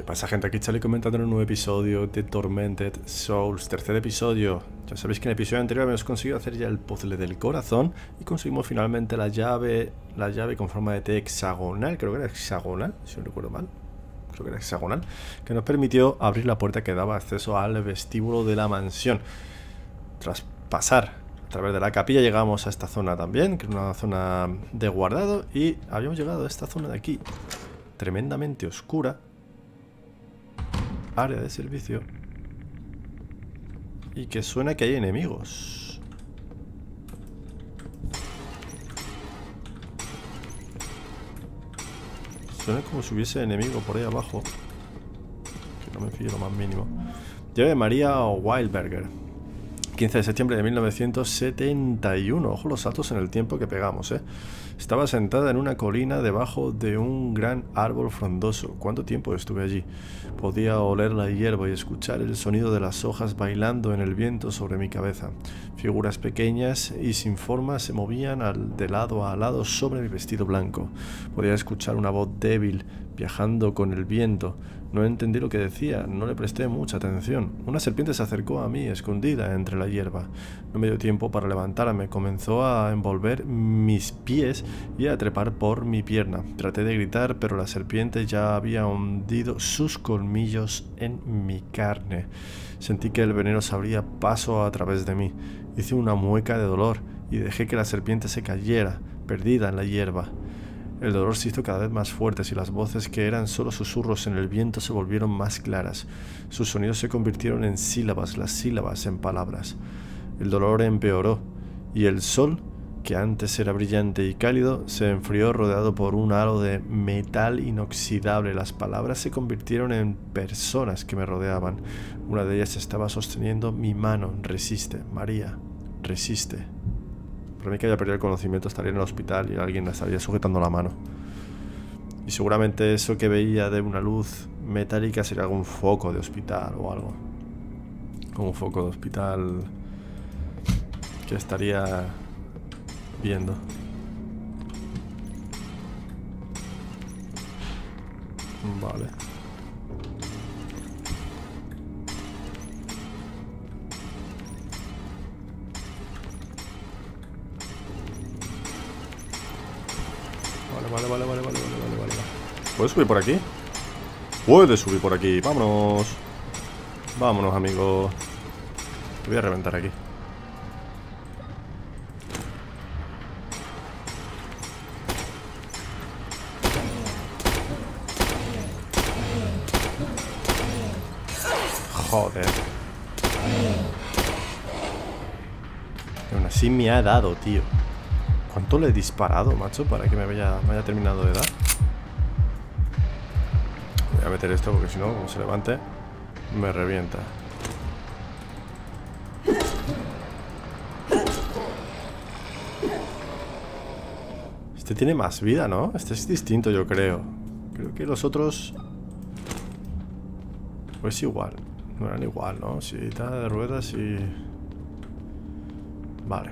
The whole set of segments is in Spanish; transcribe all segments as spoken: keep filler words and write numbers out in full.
¿Qué pasa, gente? Aquí estaré comentando en un nuevo episodio de Tormented Souls, tercer episodio. Ya sabéis que en el episodio anterior habíamos conseguido hacer ya el puzzle del corazón y conseguimos finalmente la llave, la llave con forma de T hexagonal, creo que era hexagonal, si no recuerdo mal, creo que era hexagonal, que nos permitió abrir la puerta que daba acceso al vestíbulo de la mansión. Tras pasar a través de la capilla llegamos a esta zona también, que es una zona de guardado, y habíamos llegado a esta zona de aquí, tremendamente oscura. Área de servicio. Y que suena que hay enemigos. Suena como si hubiese enemigo por ahí abajo, que no me fío lo más mínimo. Llave de María Wildberger, quince de septiembre de mil novecientos setenta y uno. Ojo los saltos en el tiempo que pegamos, ¿eh? Estaba sentada en una colina debajo de un gran árbol frondoso. ¿Cuánto tiempo estuve allí? Podía oler la hierba y escuchar el sonido de las hojas bailando en el viento sobre mi cabeza. Figuras pequeñas y sin forma se movían al, de lado a lado sobre mi vestido blanco. Podía escuchar una voz débil viajando con el viento. No entendí lo que decía, no le presté mucha atención. Una serpiente se acercó a mí, escondida entre la hierba. No me dio tiempo para levantarme. Comenzó a envolver mis pies y a trepar por mi pierna. Traté de gritar, pero la serpiente ya había hundido sus colmillos en mi carne. Sentí que el veneno se abría paso a través de mí. Hice una mueca de dolor y dejé que la serpiente se cayera, perdida en la hierba. El dolor se hizo cada vez más fuerte y las voces, que eran solo susurros en el viento, se volvieron más claras. Sus sonidos se convirtieron en sílabas, las sílabas en palabras. El dolor empeoró y el sol, que antes era brillante y cálido, se enfrió rodeado por un halo de metal inoxidable. Las palabras se convirtieron en personas que me rodeaban. Una de ellas estaba sosteniendo mi mano. Resiste, María, resiste. Para mí, que haya perdido el conocimiento, estaría en el hospital y alguien la estaría sujetando la mano. Y seguramente eso que veía de una luz metálica sería algún foco de hospital o algo. Como un foco de hospital que estaría viendo. Vale. Vale, vale, vale, vale, vale, vale. ¿Puedes subir por aquí? Puedes subir por aquí. Vámonos. Vámonos, amigo. Te voy a reventar aquí. Joder. Pero aún así me ha dado, tío. ¿Cuánto le he disparado, macho, para que me haya, me haya terminado de dar? Voy a meter esto porque si no, como se levante, me revienta. Este tiene más vida, ¿no? Este es distinto, yo creo. Creo que los otros... Pues igual. No eran igual, ¿no? Si está de ruedas y... Vale.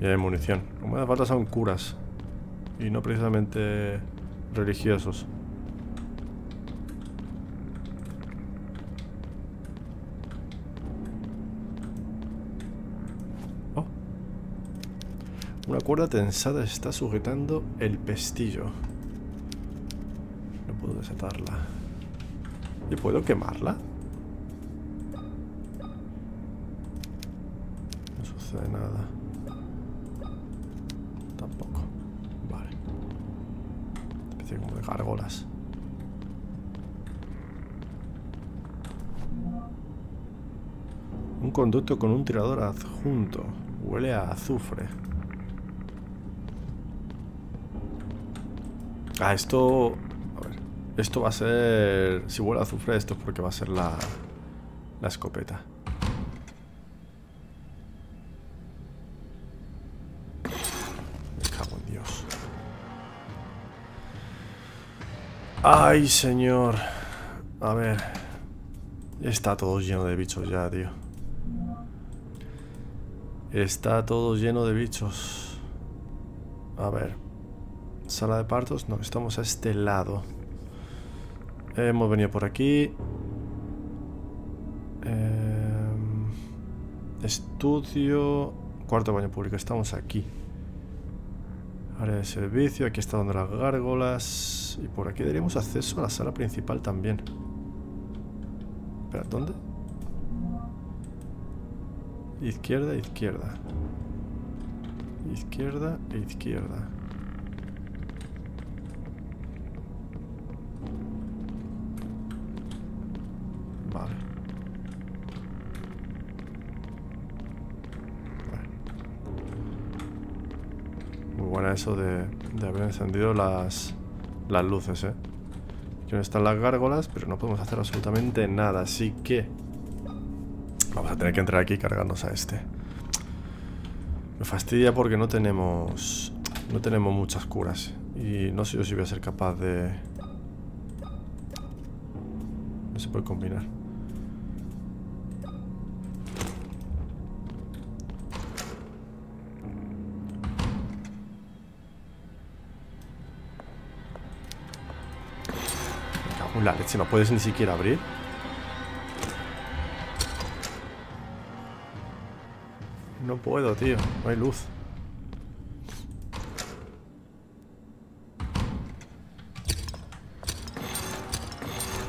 Y hay munición. Lo que me hace falta son curas. Y no precisamente religiosos. Oh. Una cuerda tensada está sujetando el pestillo. No puedo desatarla. ¿Y puedo quemarla? No sucede nada. Como de gárgolas. Un conducto con un tirador adjunto. Huele a azufre. Ah, esto... A ver. Esto va a ser... Si huele a azufre, esto es porque va a ser la... La escopeta. Ay, señor. A ver. Está todo lleno de bichos ya, tío. Está todo lleno de bichos. A ver. Sala de partos, no, estamos a este lado. Hemos venido por aquí. Eh, estudio. Cuarto baño público, estamos aquí. Área de servicio, aquí está donde las gárgolas. Y por aquí daríamos acceso a la sala principal también. Espera, ¿dónde? Izquierda, izquierda. Izquierda e izquierda. Vale. Vale. Muy buena eso de, de haber encendido las, las luces, ¿eh? Aquí están las gárgolas, pero no podemos hacer absolutamente nada, así que... vamos a tener que entrar aquí y cargarnos a este. Me fastidia porque no tenemos... no tenemos muchas curas. Y no sé yo si voy a ser capaz de... no se puede combinar. Me cago en la leche, no puedes ni siquiera abrir. No puedo, tío. No hay luz.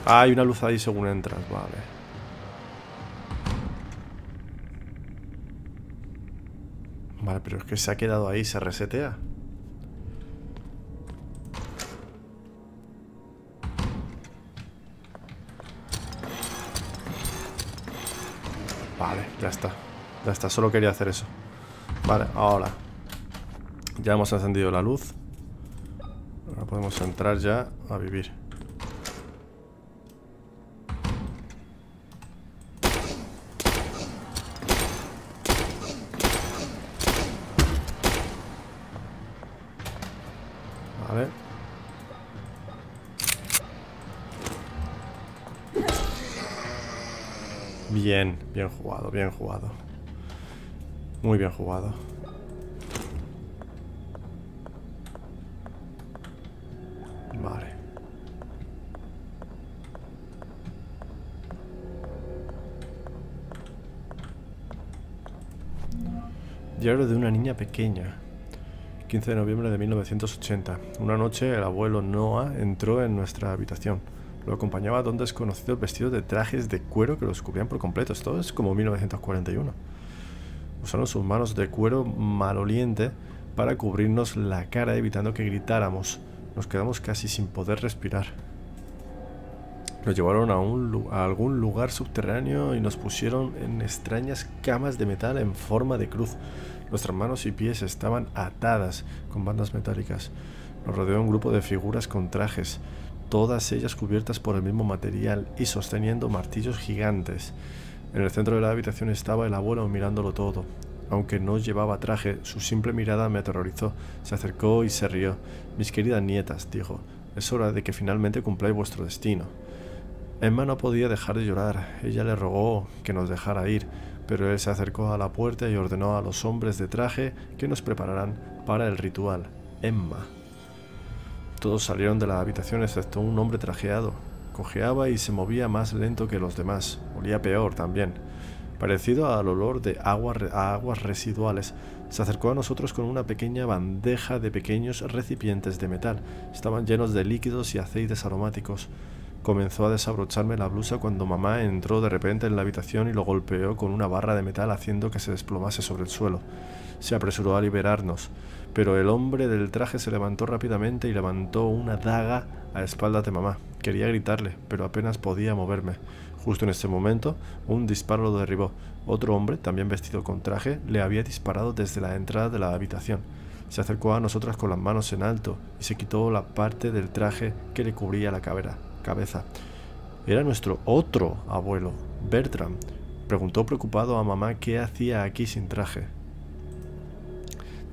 Ah, hay una luz ahí según entras. Vale. Vale, pero es que se ha quedado ahí. Se resetea. Vale, ya está. Ya está, solo quería hacer eso. Vale, ahora ya hemos encendido la luz. Ahora podemos entrar ya a vivir. Vale. Bien, bien jugado, bien jugado. Muy bien jugado. Vale. Diario de una niña pequeña. quince de noviembre de mil novecientos ochenta. Una noche el abuelo Noah entró en nuestra habitación. Lo acompañaba a dos desconocidos vestidos de trajes de cuero que los cubrían por completo. Esto es como mil novecientos cuarenta y uno. Usaron sus manos de cuero maloliente para cubrirnos la cara, evitando que gritáramos. Nos quedamos casi sin poder respirar. Nos llevaron a, un, a algún lugar subterráneo y nos pusieron en extrañas camas de metal en forma de cruz. Nuestras manos y pies estaban atadas con bandas metálicas. Nos rodeó un grupo de figuras con trajes, todas ellas cubiertas por el mismo material y sosteniendo martillos gigantes. En el centro de la habitación estaba el abuelo mirándolo todo. Aunque no llevaba traje, su simple mirada me aterrorizó. Se acercó y se rió. Mis queridas nietas, dijo, es hora de que finalmente cumpláis vuestro destino. Emma no podía dejar de llorar. Ella le rogó que nos dejara ir, pero él se acercó a la puerta y ordenó a los hombres de traje que nos prepararan para el ritual. Emma. Todos salieron de la habitación excepto un hombre trajeado. Cojeaba y se movía más lento que los demás. Olía peor también, parecido al olor de agua, a aguas residuales. Se acercó a nosotros con una pequeña bandeja de pequeños recipientes de metal. Estaban llenos de líquidos y aceites aromáticos. Comenzó a desabrocharme la blusa cuando mamá entró de repente en la habitación y lo golpeó con una barra de metal haciendo que se desplomase sobre el suelo. Se apresuró a liberarnos, pero el hombre del traje se levantó rápidamente y levantó una daga a espaldas de mamá. Quería gritarle, pero apenas podía moverme. Justo en ese momento, un disparo lo derribó. Otro hombre, también vestido con traje, le había disparado desde la entrada de la habitación. Se acercó a nosotras con las manos en alto y se quitó la parte del traje que le cubría la cabeza. Era nuestro otro abuelo, Bertram. Preguntó preocupado a mamá qué hacía aquí sin traje.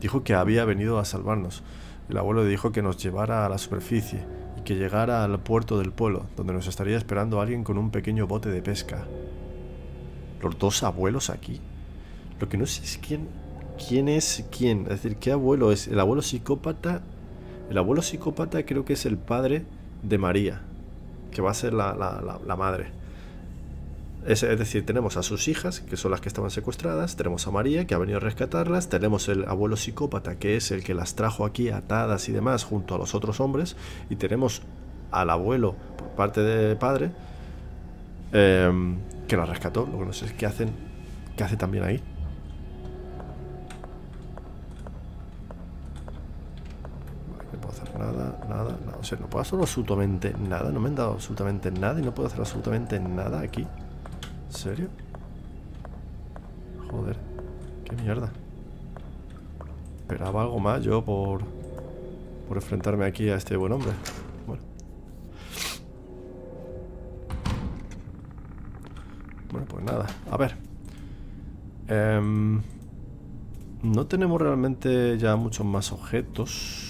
Dijo que había venido a salvarnos. El abuelo dijo que nos llevara a la superficie, que llegara al puerto del pueblo, donde nos estaría esperando alguien con un pequeño bote de pesca. Los dos abuelos aquí. Lo que no sé es quién, quién es quién. Es decir, ¿qué abuelo es? ¿El abuelo psicópata? El abuelo psicópata creo que es el padre de María, que va a ser la, la, la, la madre. Es, es decir, tenemos a sus hijas, que son las que estaban secuestradas, tenemos a María, que ha venido a rescatarlas, tenemos el abuelo psicópata, que es el que las trajo aquí atadas y demás, junto a los otros hombres, y tenemos al abuelo, por parte de padre, eh, que las rescató. Lo que no sé es qué hacen, qué hace también ahí. Vale, no puedo hacer nada, nada, nada. O sea, no puedo hacer absolutamente nada, no me han dado absolutamente nada y no puedo hacer absolutamente nada aquí. ¿En serio? Joder, qué mierda. Esperaba algo más yo por por enfrentarme aquí a este buen hombre. Bueno, bueno pues nada, a ver, eh, no tenemos realmente ya muchos más objetos.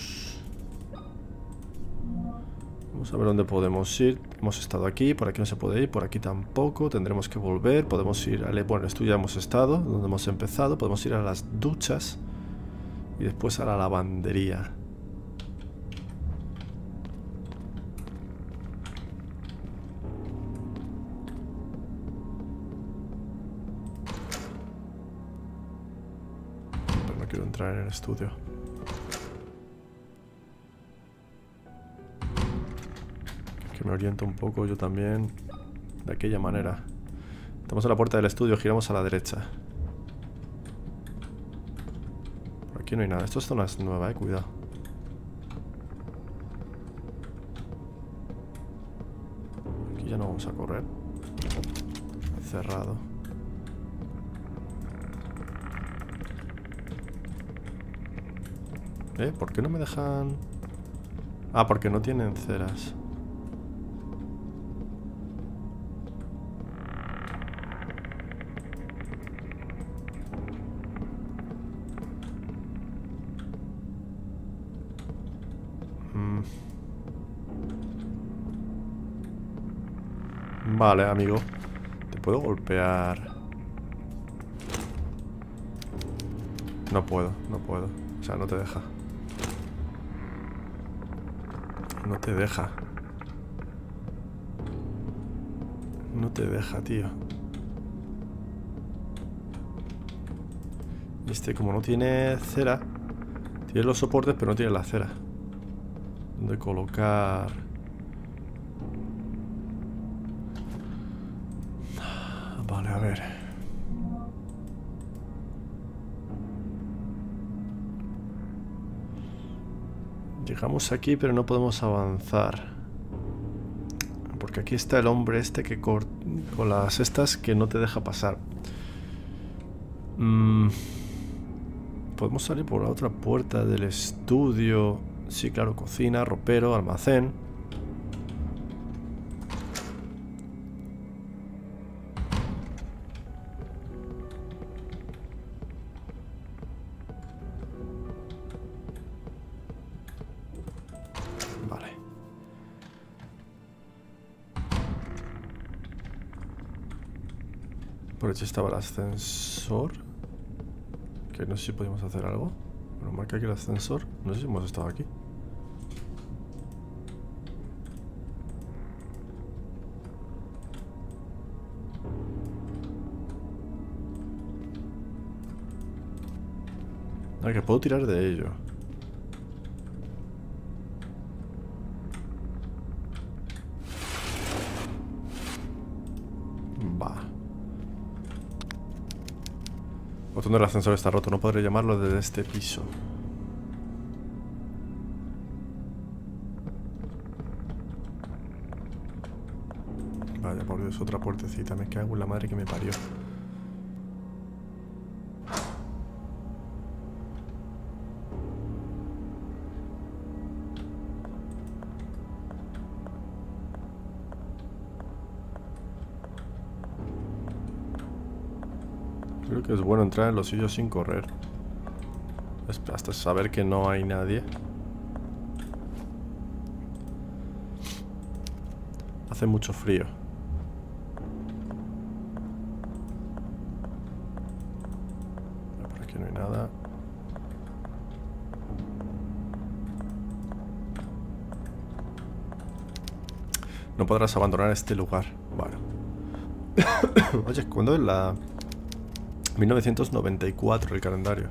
Vamos a ver dónde podemos ir. Hemos estado aquí, por aquí no se puede ir, por aquí tampoco, tendremos que volver, podemos ir al... Bueno, esto ya hemos estado, donde hemos empezado, podemos ir a las duchas y después a la lavandería. Pero no quiero entrar en el estudio. Que me oriento un poco yo también de aquella manera. Estamos a la puerta del estudio, giramos a la derecha. Por aquí no hay nada. Esto es zona nueva, eh, cuidado. Aquí ya no vamos a correr. Cerrado. Eh, ¿por qué no me dejan? Ah, porque no tienen ceras. Vale, amigo. Te puedo golpear. No puedo, no puedo. O sea, no te deja. No te deja. No te deja, tío. Este, como no tiene cera, tiene los soportes, pero no tiene la cera. ¿Dónde colocar...? A ver. Llegamos aquí, pero no podemos avanzar. Porque aquí está el hombre este que con las estas que no te deja pasar. Mm. Podemos salir por la otra puerta del estudio. Sí, claro, cocina, ropero, almacén. Por hecho estaba el ascensor, que no sé si podíamos hacer algo. Bueno, marca aquí el ascensor. No sé si hemos estado aquí. Ah, que puedo tirar de ello. El ascensor está roto, no podré llamarlo desde este piso. Vaya, por Dios, otra puertecita. Me cago en la madre que me parió. Creo que es bueno entrar en los sillos sin correr. Hasta saber que no hay nadie. Hace mucho frío. Por aquí no hay nada. No podrás abandonar este lugar. Bueno. Oye, ¿cuándo es la...? mil novecientos noventa y cuatro el calendario.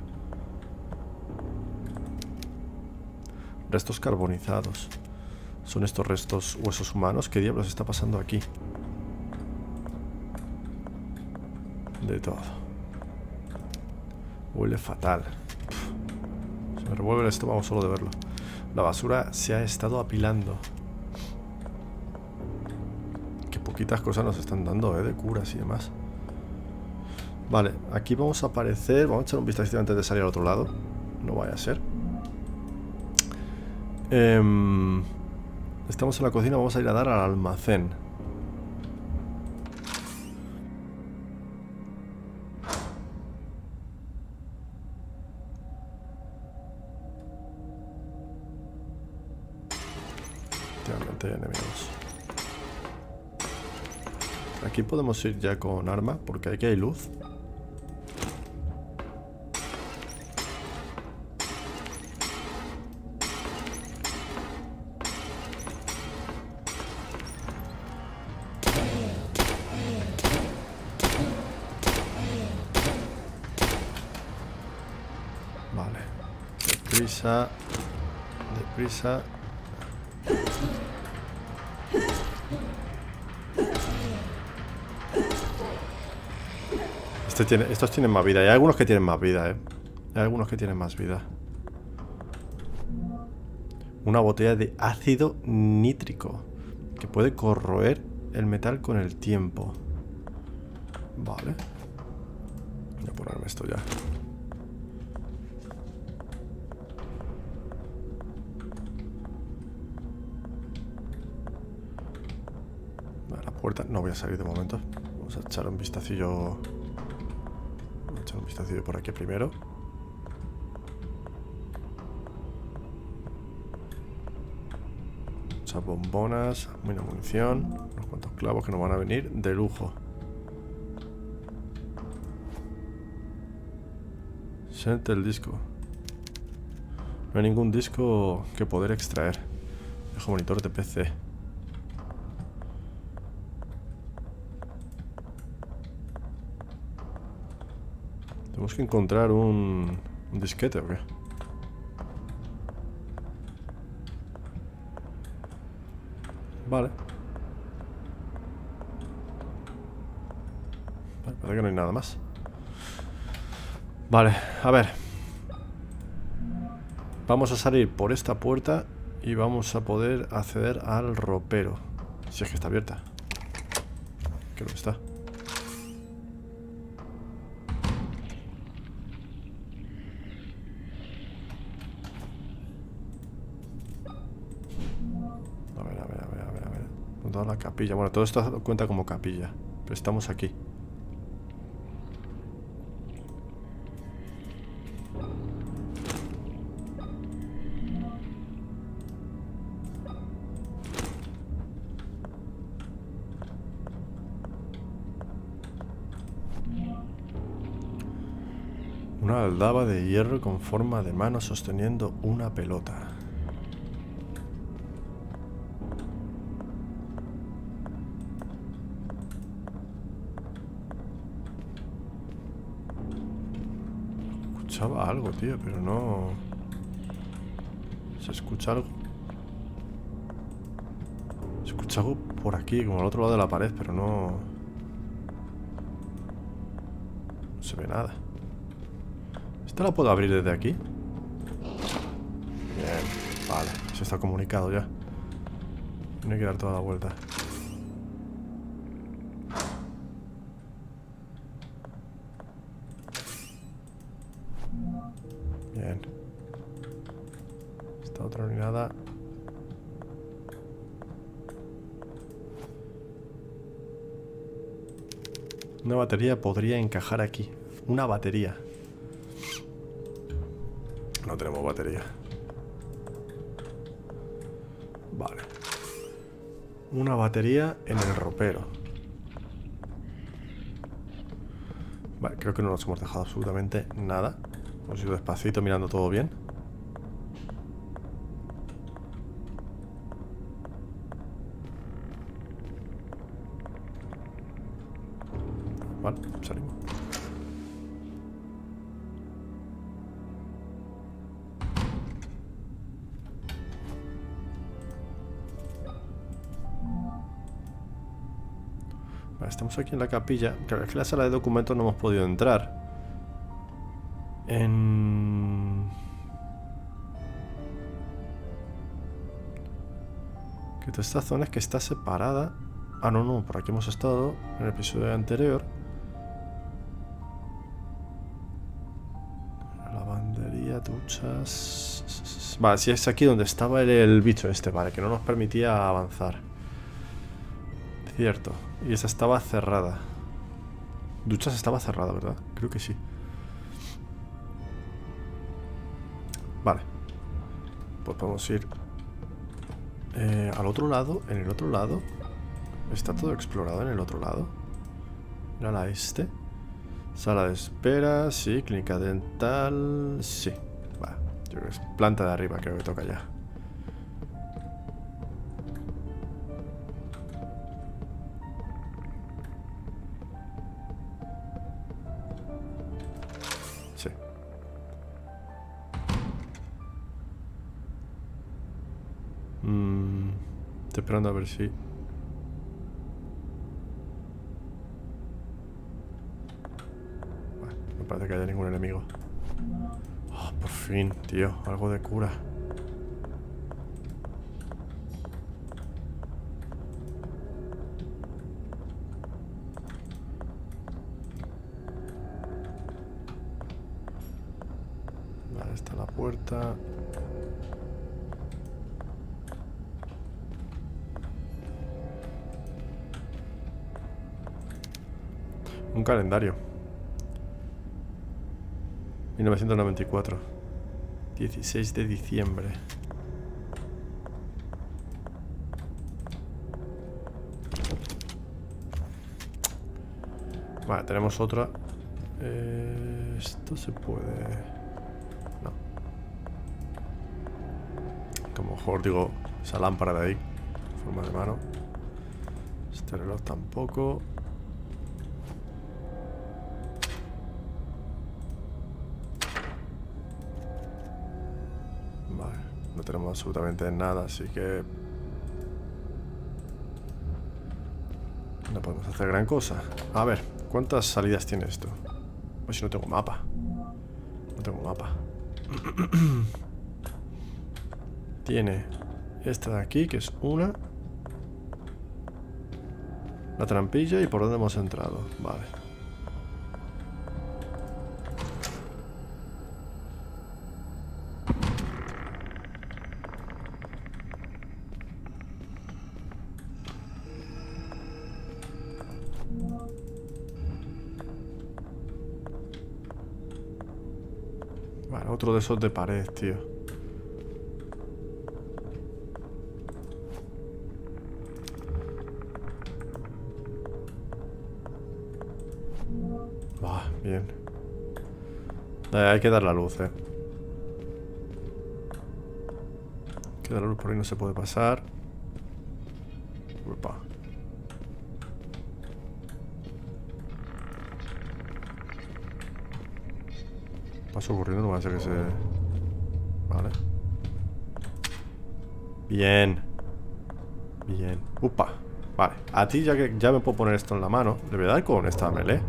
Restos carbonizados. ¿Son estos restos huesos humanos? ¿Qué diablos está pasando aquí? De todo. Huele fatal. Pff, se me revuelve el estómago solo de verlo. La basura se ha estado apilando. Qué poquitas cosas nos están dando, ¿eh? De curas y demás. Vale, aquí vamos a aparecer. Vamos a echar un vistazo antes de salir al otro lado. No vaya a ser. Eh, estamos en la cocina. Vamos a ir a dar al almacén. Enemigos. Aquí podemos ir ya con arma, porque aquí hay luz. Vale. Deprisa. Deprisa. Tiene, estos tienen más vida. Hay algunos que tienen más vida, eh. Hay algunos que tienen más vida. Una botella de ácido nítrico que puede corroer el metal con el tiempo. Vale. Voy a ponerme esto ya. A la puerta. No voy a salir de momento. Vamos a echar un vistacillo. Un vistazo por aquí primero. Muchas bombonas, buena munición, unos cuantos clavos que nos van a venir de lujo. Siente el disco. No hay ningún disco que poder extraer. Dejo monitor de P C. Tenemos que encontrar un, un disquete, ¿o qué? Vale. Vale, parece que no hay nada más. Vale, a ver. Vamos a salir por esta puerta y vamos a poder acceder al ropero. Si es que está abierta. Creo que está. La capilla, bueno, todo esto cuenta como capilla, pero estamos aquí. Una aldaba de hierro con forma de mano sosteniendo una pelota. Escuchaba algo, tío, pero no... ¿Se escucha algo? Se escucha algo por aquí, como al otro lado de la pared, pero no... No se ve nada. ¿Esta la puedo abrir desde aquí? Bien, vale. Se está comunicado ya. Tiene que dar toda la vuelta. Una batería podría encajar aquí. Una batería. No tenemos batería. Vale. Una batería en el ropero. Vale, creo que no nos hemos dejado absolutamente nada. Hemos ido despacito mirando todo bien. Vale, salimos. Vale, estamos aquí en la capilla. Claro, es que en la sala de documentos no hemos podido entrar. En... que toda esta zona es que está separada. Ah, no, no, por aquí hemos estado en el episodio anterior. Lavandería, duchas... Vale, sí, es aquí donde estaba el, el bicho este, vale, que no nos permitía avanzar. Cierto, y esa estaba cerrada. Duchas estaba cerrada, ¿verdad? Creo que sí. Vale. Pues podemos ir eh, al otro lado, en el otro lado. Está todo explorado en el otro lado. Era la este. Sala de espera, sí. Clínica dental, sí. Vale, yo creo que es planta de arriba, creo que toca ya. Sí. Mm, estoy esperando a ver si... parece que haya ningún enemigo. Oh, por fin, tío. Algo de cura. Vale, está la puerta. Un calendario. mil novecientos noventa y cuatro, dieciséis de diciembre. Vale, tenemos otra. eh, Esto se puede... No. Como mejor digo, esa lámpara de ahí, forma de mano. Este reloj tampoco. No tenemos absolutamente nada, así que no podemos hacer gran cosa. A ver, ¿cuántas salidas tiene esto? Pues si no tengo mapa. No tengo mapa. Tiene esta de aquí, que es una. La trampilla y por dónde hemos entrado. Vale. Otro de esos de pared, tío. Va, bien. Eh, hay que dar la luz, eh. Hay que dar la luz, por ahí no se puede pasar. Upa. Paso corriendo, no va a ser que se... Vale. Bien. Bien. Upa. Vale. A ti ya que ya me puedo poner esto en la mano. Le voy a dar con esta melee.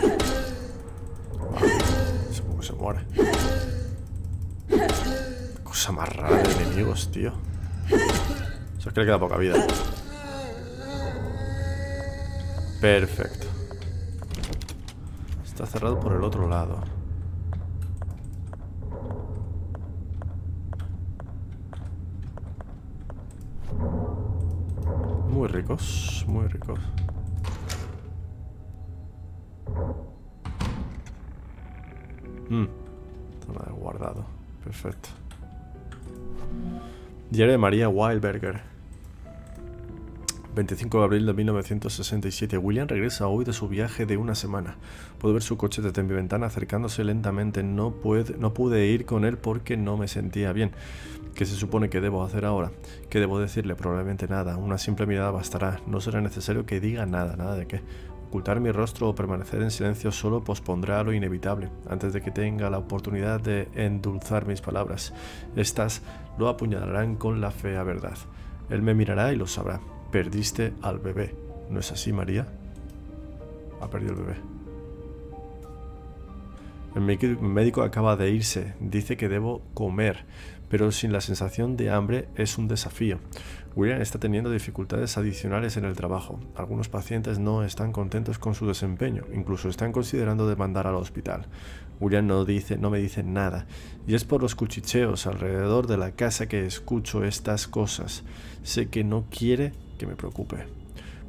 Vale. Supongo que se muere. Qué cosa más rara de enemigos, tío. O sea, es que le queda poca vida. Perfecto. Está cerrado por el otro lado. Muy ricos, muy ricos. Mm, zona de guardado. Perfecto. Diario de María Wildberger. veinticinco de abril de mil novecientos sesenta y siete. William regresa hoy de su viaje de una semana. Puedo ver su coche desde mi ventana acercándose lentamente. No pude, no pude ir con él porque no me sentía bien. ¿Qué se supone que debo hacer ahora? ¿Qué debo decirle? Probablemente nada. Una simple mirada bastará. No será necesario que diga nada, nada de qué. Ocultar mi rostro o permanecer en silencio solo pospondrá lo inevitable, antes de que tenga la oportunidad de endulzar mis palabras. Estas lo apuñalarán con la fea verdad. Él me mirará y lo sabrá. Perdiste al bebé. ¿No es así, María? Ha perdido el bebé. El médico acaba de irse. Dice que debo comer, pero sin la sensación de hambre es un desafío. William está teniendo dificultades adicionales en el trabajo. Algunos pacientes no están contentos con su desempeño, incluso están considerando demandar al hospital. William no dice, no me dice nada, y es por los cuchicheos alrededor de la casa que escucho estas cosas. Sé que no quiere que me preocupe.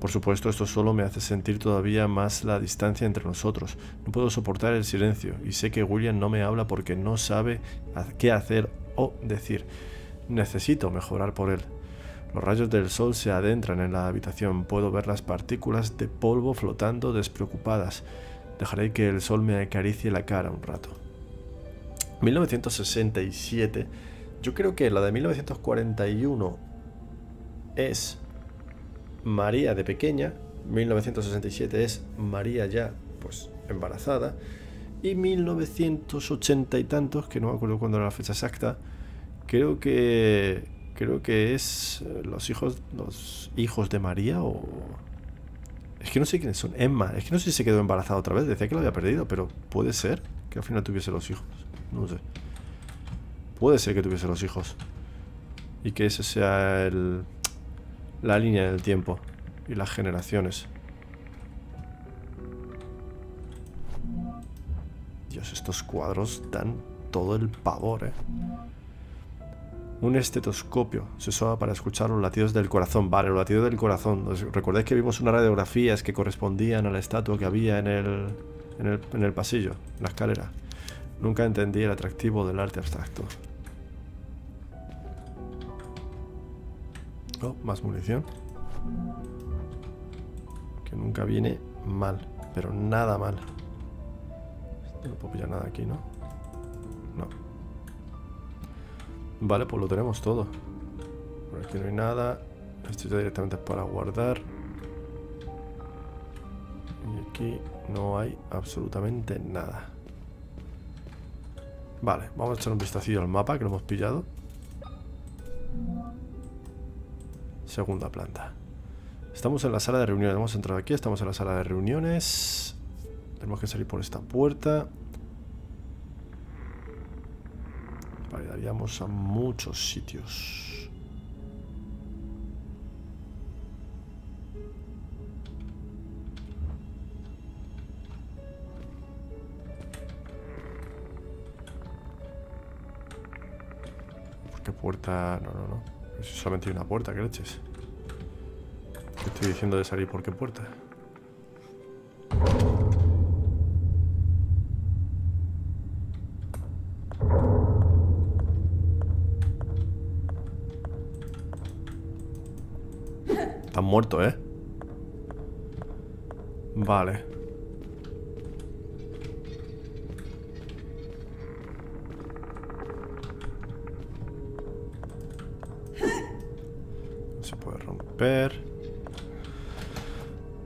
Por supuesto, esto solo me hace sentir todavía más la distancia entre nosotros. No puedo soportar el silencio, y sé que William no me habla porque no sabe qué hacer o decir. Necesito mejorar por él. Los rayos del sol se adentran en la habitación. Puedo ver las partículas de polvo flotando despreocupadas. Dejaré que el sol me acaricie la cara un rato. mil novecientos sesenta y siete. Yo creo que la de mil novecientos cuarenta y uno es María de pequeña, mil novecientos sesenta y siete es María ya pues embarazada, y mil novecientos ochenta y tantos, que no me acuerdo cuándo era la fecha exacta, creo que creo que es los hijos los hijos de María, o es que no sé quiénes son. Emma, es que no sé si se quedó embarazada otra vez, decía que la había perdido, pero puede ser que al final tuviese los hijos, no sé, puede ser que tuviese los hijos y que ese sea el la línea del tiempo y las generaciones. Dios, estos cuadros dan todo el pavor, ¿eh? Un estetoscopio se usaba para escuchar los latidos del corazón. Vale, los latidos del corazón. ¿Recordáis que vimos unas radiografías que correspondían a la estatua que había en el, en el, en el pasillo, en la escalera? Nunca entendí el atractivo del arte abstracto. Oh, más munición. Que nunca viene mal, pero nada mal. No puedo pillar nada aquí, ¿no? No. Vale, pues lo tenemos todo. Por aquí no hay nada. Esto ya directamente es para guardar. Y aquí no hay absolutamente nada. Vale, vamos a echar un vistacillo al mapa que lo hemos pillado. Segunda planta. Estamos en la sala de reuniones. Hemos entrado aquí, estamos en la sala de reuniones. Tenemos que salir por esta puerta. Vale, daríamos a muchos sitios. ¿Por qué puerta? No, no, no. Solamente hay una puerta, que leches. ¿Qué estoy diciendo de salir por qué puerta? Están muertos, ¿eh? Vale.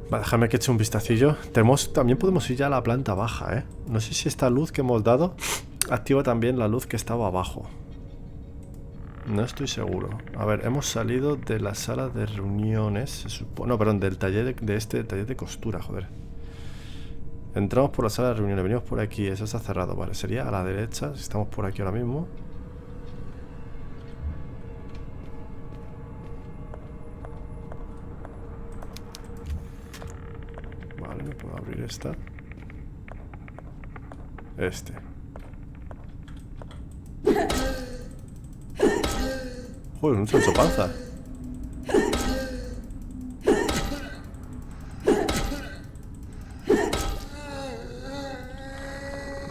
Vale, déjame que eche un vistacillo. Tenemos, también podemos ir ya a la planta baja, ¿eh? No sé si esta luz que hemos dado activa también la luz que estaba abajo. No estoy seguro. A ver, hemos salido de la sala de reuniones, se supone. No, perdón, del taller de, de este taller de costura, joder. Entramos por la sala de reuniones, venimos por aquí, eso está cerrado, vale. Sería a la derecha, si estamos por aquí ahora mismo. Esta. Este. Joder, un Sancho Panza.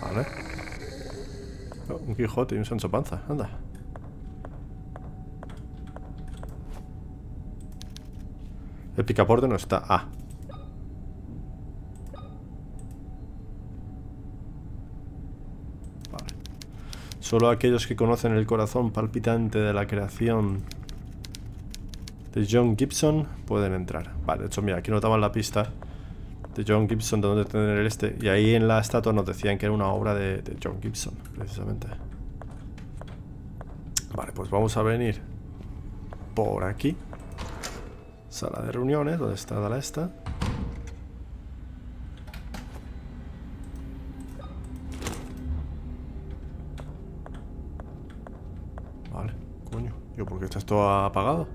Vale. Oh, un Quijote y un Sancho Panza, anda. El picaporte no está. Ah. Solo aquellos que conocen el corazón palpitante de la creación de John Gibson pueden entrar. Vale, de hecho, mira, aquí notaban la pista de John Gibson, de dónde tener el este. Y ahí en la estatua nos decían que era una obra de, de John Gibson, precisamente. Vale, pues vamos a venir por aquí. Sala de reuniones, donde está la esta. Vale, coño. Yo, ¿por qué está esto apagado?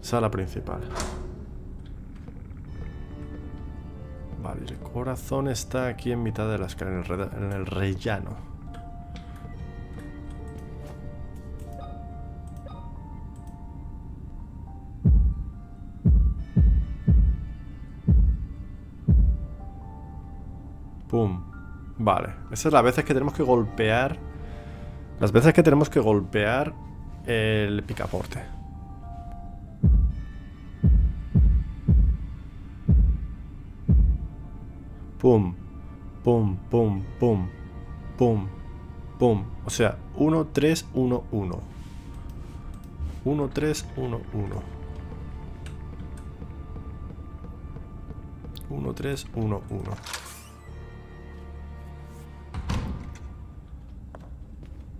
Sala principal. Vale, el corazón está aquí en mitad de la escalera, en el rellano. Pum. Vale, esas son las veces que tenemos que golpear. Las veces que tenemos que golpear el picaporte. Pum, pum, pum, pum, pum, pum. O sea, uno, tres, uno, uno. uno, tres, uno, uno. uno, tres, uno, uno.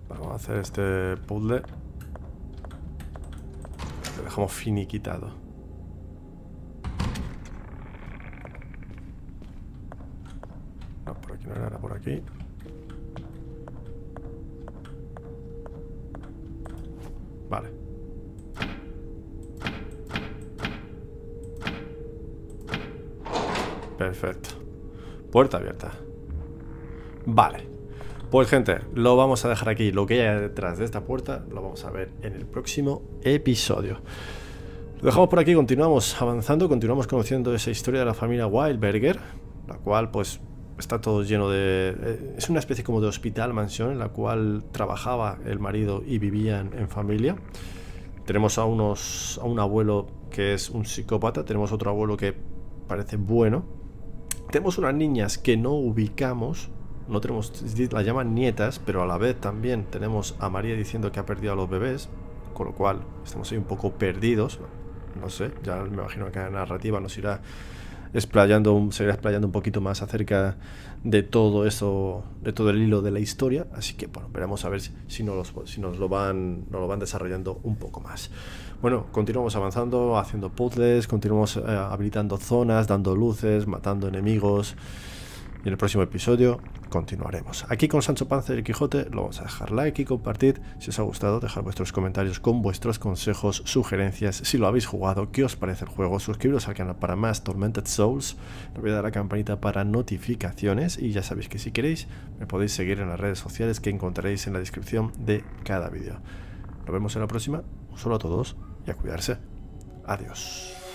Vamos a hacer este puzzle. Lo dejamos finiquitado. No era por aquí. Vale. Perfecto. Puerta abierta. Vale. Pues gente, lo vamos a dejar aquí. Lo que hay detrás de esta puerta lo vamos a ver en el próximo episodio. Lo dejamos por aquí, continuamos avanzando, continuamos conociendo esa historia de la familia Wildberger, la cual pues... está todo lleno de... es una especie como de hospital, mansión, en la cual trabajaba el marido y vivían en familia. Tenemos a, unos, a un abuelo que es un psicópata, tenemos otro abuelo que parece bueno. Tenemos unas niñas que no ubicamos, no tenemos, las llaman nietas, pero a la vez también tenemos a María diciendo que ha perdido a los bebés, con lo cual estamos ahí un poco perdidos. No sé, ya me imagino que la narrativa nos irá... Explayando, seguirá explayando un poquito más acerca de todo eso, de todo el hilo de la historia. Así que bueno, veremos a ver si, si, nos, si nos, lo van, nos lo van desarrollando un poco más. Bueno, continuamos avanzando, haciendo puzzles, continuamos eh, habilitando zonas, dando luces, matando enemigos. Y en el próximo episodio continuaremos. Aquí con Sancho Panza y el Quijote lo vamos a dejar. Like y compartid si os ha gustado, dejar vuestros comentarios con vuestros consejos, sugerencias, si lo habéis jugado, qué os parece el juego, suscribiros al canal para más Tormented Souls, no olvidéis dar a la campanita para notificaciones y ya sabéis que si queréis me podéis seguir en las redes sociales que encontraréis en la descripción de cada vídeo. Nos vemos en la próxima, un saludo a todos y a cuidarse. Adiós.